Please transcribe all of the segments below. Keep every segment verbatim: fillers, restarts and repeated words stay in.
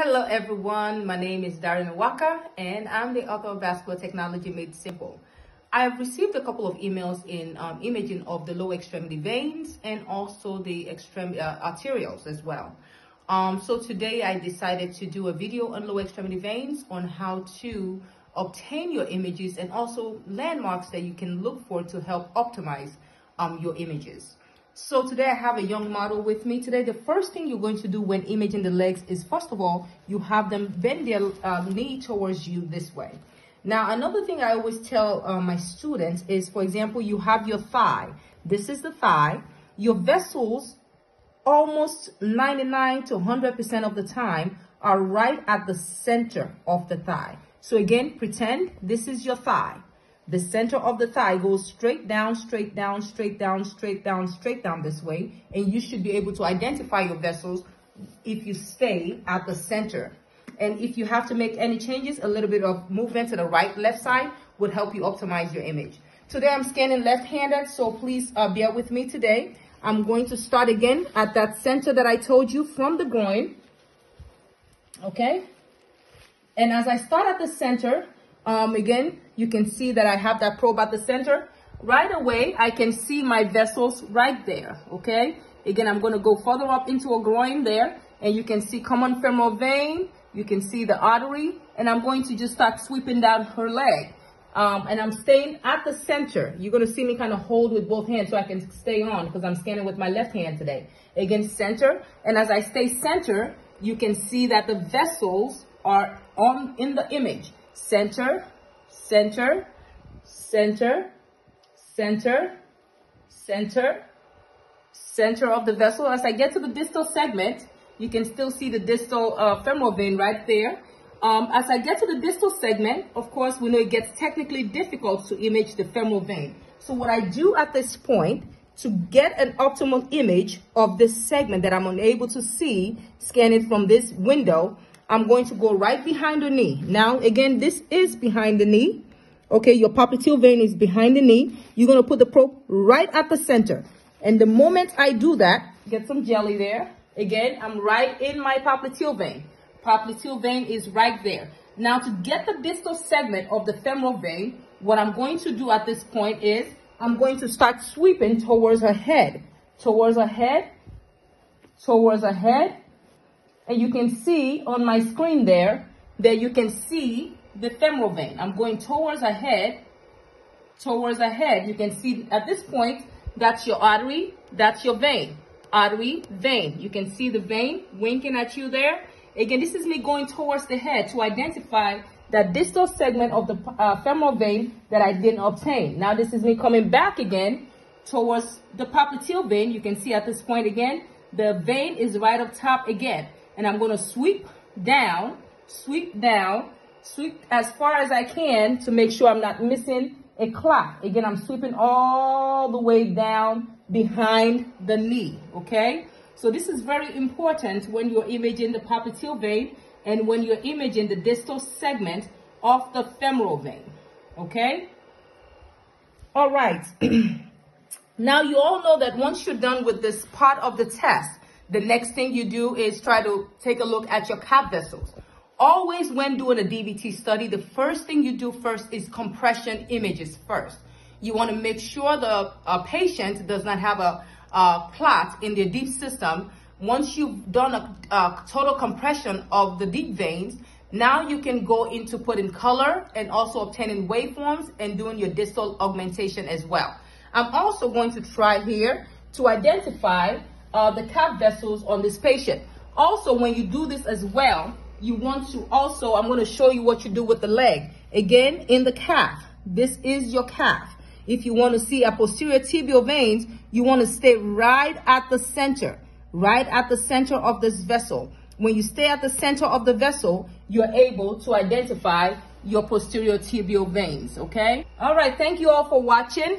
Hello everyone, my name is Dare Nwaka and I'm the author of Vascular Technology Made Simple. I have received a couple of emails in um, imaging of the lower extremity veins and also the extremity uh, arterioles as well. Um, so today I decided to do a video on lower extremity veins on how to obtain your images and also landmarks that you can look for to help optimize um, your images. So today I have a young model with me. Today the first thing you're going to do when imaging the legs is, first of all, you have them bend their uh, knee towards you this way. Now another thing I always tell uh, my students is, for example, you have your thigh. This is the thigh. Your vessels almost ninety-nine to one hundred percent of the time are right at the center of the thigh. So again, pretend this is your thigh. The center of the thigh goes straight down, straight down, straight down, straight down, straight down this way. And you should be able to identify your vessels if you stay at the center. And if you have to make any changes, a little bit of movement to the right, left side would help you optimize your image. Today I'm scanning left-handed, so please uh, bear with me today. I'm going to start again at that center that I told you from the groin. Okay? And as I start at the center, Um, again, you can see that I have that probe at the center. Right away, I can see my vessels right there, okay? Again, I'm going to go further up into a groin there, and you can see common femoral vein. You can see the artery, and I'm going to just start sweeping down her leg. Um, and I'm staying at the center. You're going to see me kind of hold with both hands so I can stay on because I'm scanning with my left hand today. Again, center. And as I stay center, you can see that the vessels are on in the image. Center, center, center, center, center, center of the vessel. As I get to the distal segment, you can still see the distal uh, femoral vein right there. Um, as I get to the distal segment, of course, we know it gets technically difficult to image the femoral vein. So what I do at this point to get an optimal image of this segment that I'm unable to see, scan it from this window, I'm going to go right behind the knee. Now, again, this is behind the knee. Okay, your popliteal vein is behind the knee. You're going to put the probe right at the center. And the moment I do that, get some jelly there. Again, I'm right in my popliteal vein. Popliteal vein is right there. Now, to get the distal segment of the femoral vein, what I'm going to do at this point is I'm going to start sweeping towards her head, towards her head, towards her head. And you can see on my screen there that you can see the femoral vein. I'm going towards her head, towards her head. You can see at this point, that's your artery, that's your vein, artery, vein. You can see the vein winking at you there. Again, this is me going towards the head to identify that distal segment of the uh, femoral vein that I didn't obtain. Now this is me coming back again towards the popliteal vein. You can see at this point again, the vein is right up top again. And I'm going to sweep down, sweep down, sweep as far as I can to make sure I'm not missing a clot. Again, I'm sweeping all the way down behind the knee, okay? So this is very important when you're imaging the popliteal vein and when you're imaging the distal segment of the femoral vein, okay? All right. Now, you all know that once you're done with this part of the test, the next thing you do is try to take a look at your cap vessels. Always when doing a D V T study, the first thing you do first is compression images first. You want to make sure the uh, patient does not have a uh, clot in their deep system. Once you've done a, a total compression of the deep veins, now you can go into putting color and also obtaining waveforms and doing your distal augmentation as well. I'm also going to try here to identify Uh, the cap vessels on this patient. Also, when you do this as well, you want to also, I'm going to show you what you do with the leg. Again, in the calf, this is your calf. If you want to see a posterior tibial veins, you want to stay right at the center, right at the center of this vessel. When you stay at the center of the vessel, you're able to identify your posterior tibial veins, okay? All right, thank you all for watching.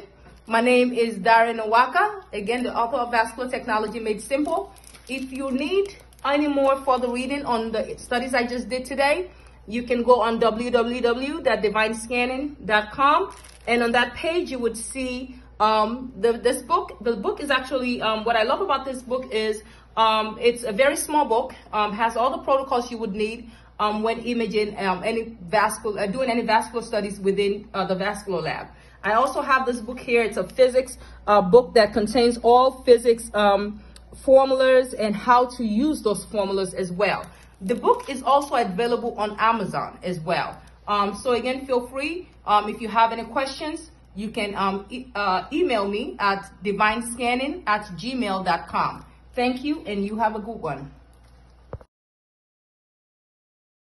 My name is Dare Nwaka, again, the author of Vascular Technology Made Simple. If you need any more further reading on the studies I just did today, you can go on w w w dot divine scanning dot com. And on that page, you would see um, the, this book. The book is actually, um, what I love about this book is Um, it's a very small book, um, has all the protocols you would need um, when imaging um, any vascular, uh, doing any vascular studies within uh, the vascular lab. I also have this book here. It's a physics uh, book that contains all physics um, formulas and how to use those formulas as well. The book is also available on Amazon as well. Um, so again, feel free. Um, if you have any questions, you can um, e uh, email me at divinescanning at gmail dot com. Thank you, and you have a good one.